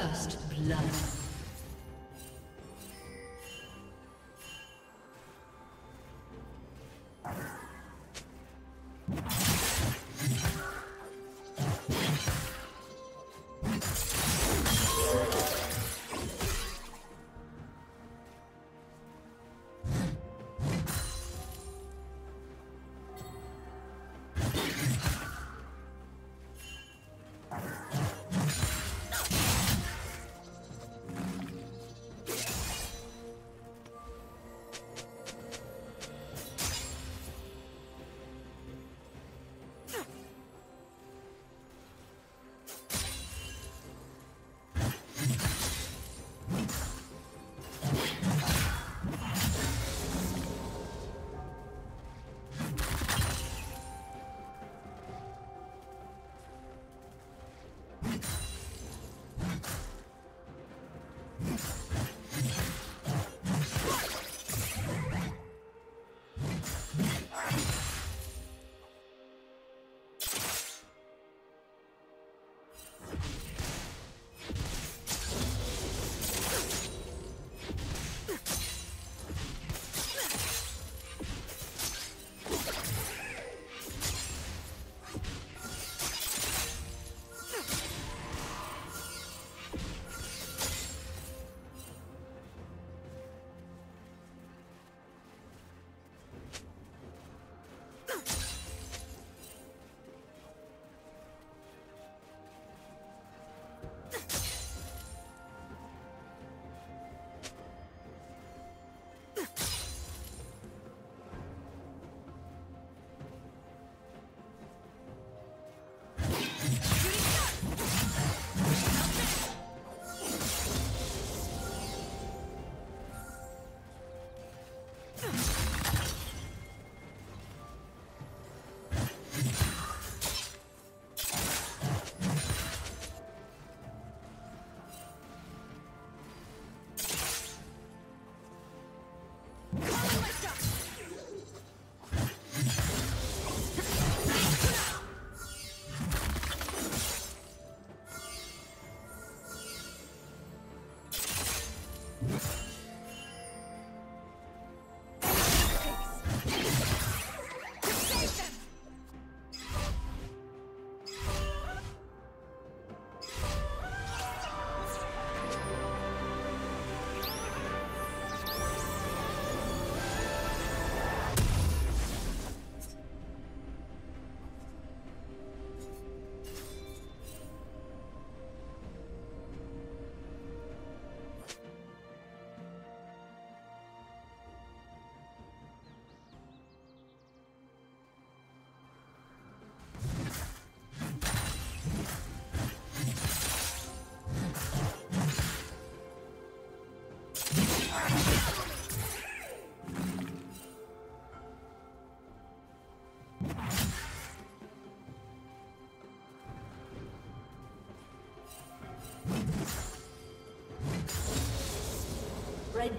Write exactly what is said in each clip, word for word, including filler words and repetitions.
First blood. Red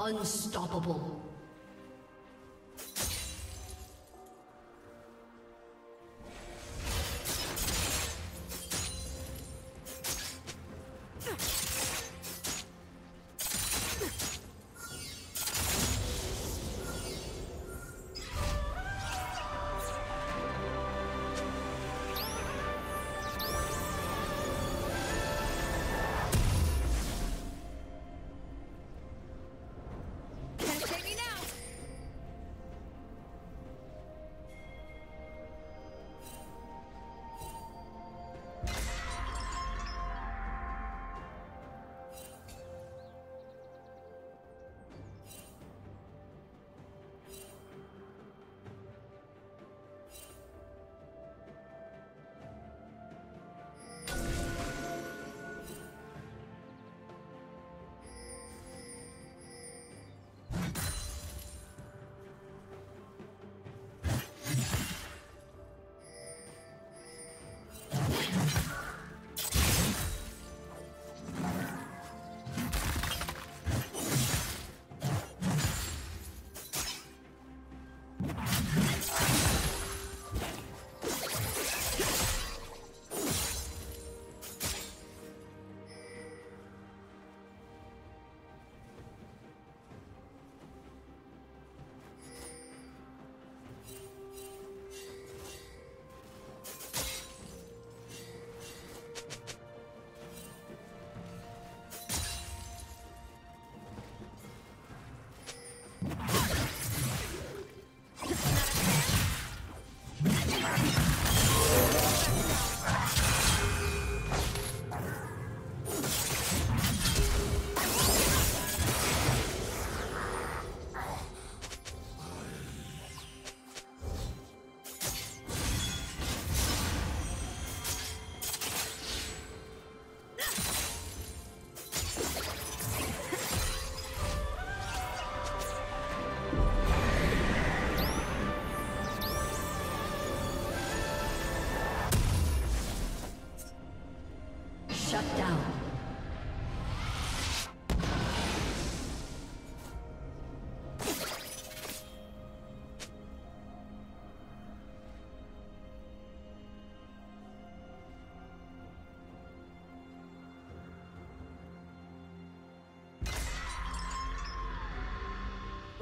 Unstoppable.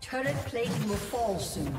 Turret plating will fall soon.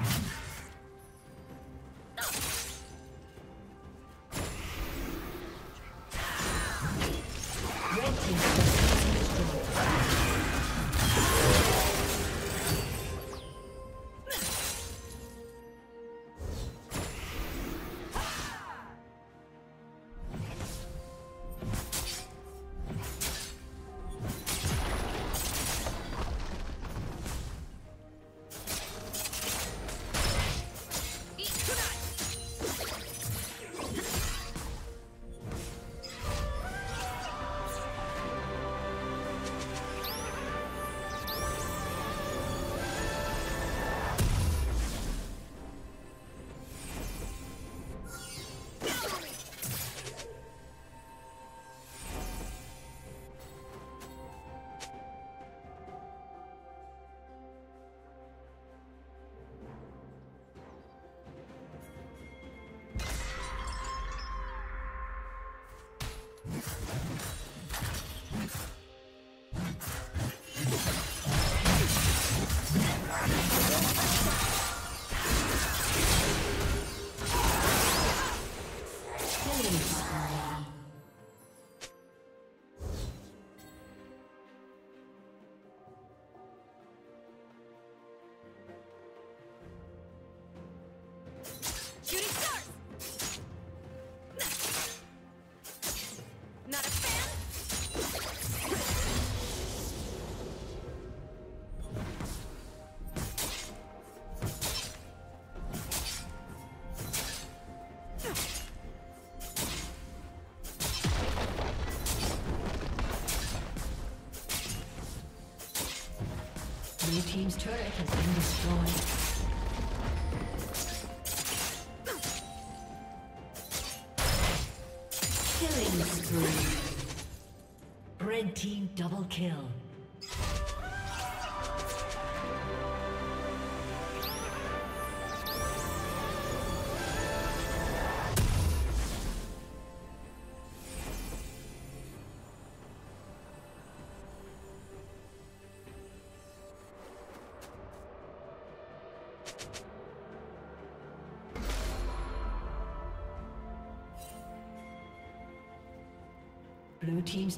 Blue team's turret has been destroyed. Killing spree. Red team double kill. Blue team's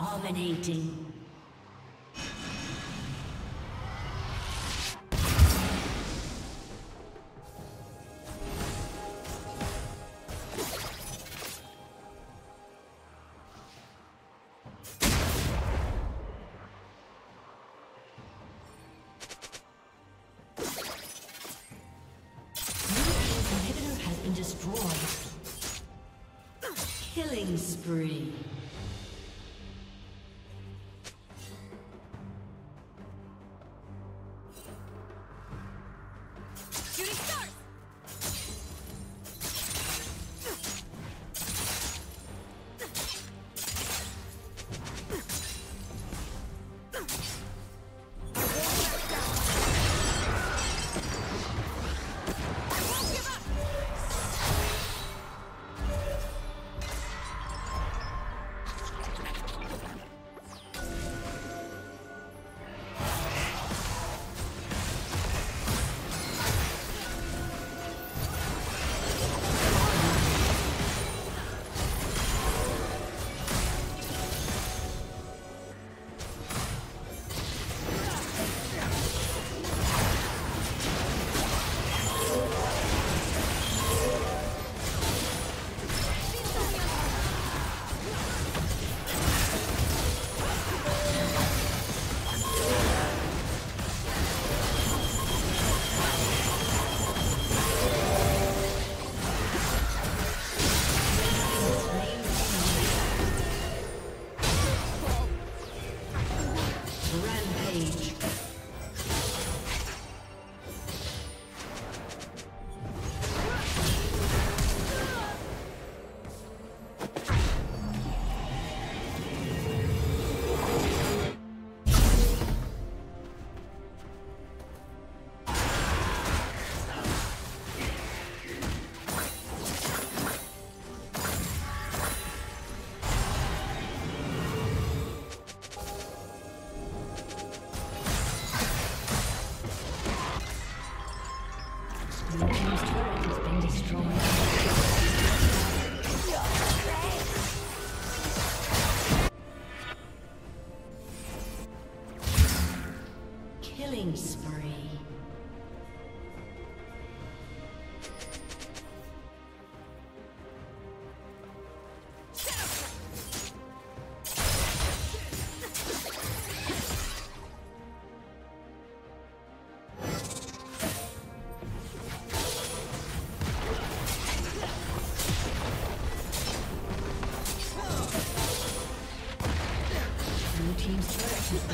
Dominating. Inhibitor has been destroyed. Killing spree. A summoner has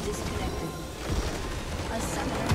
disconnected. A summoner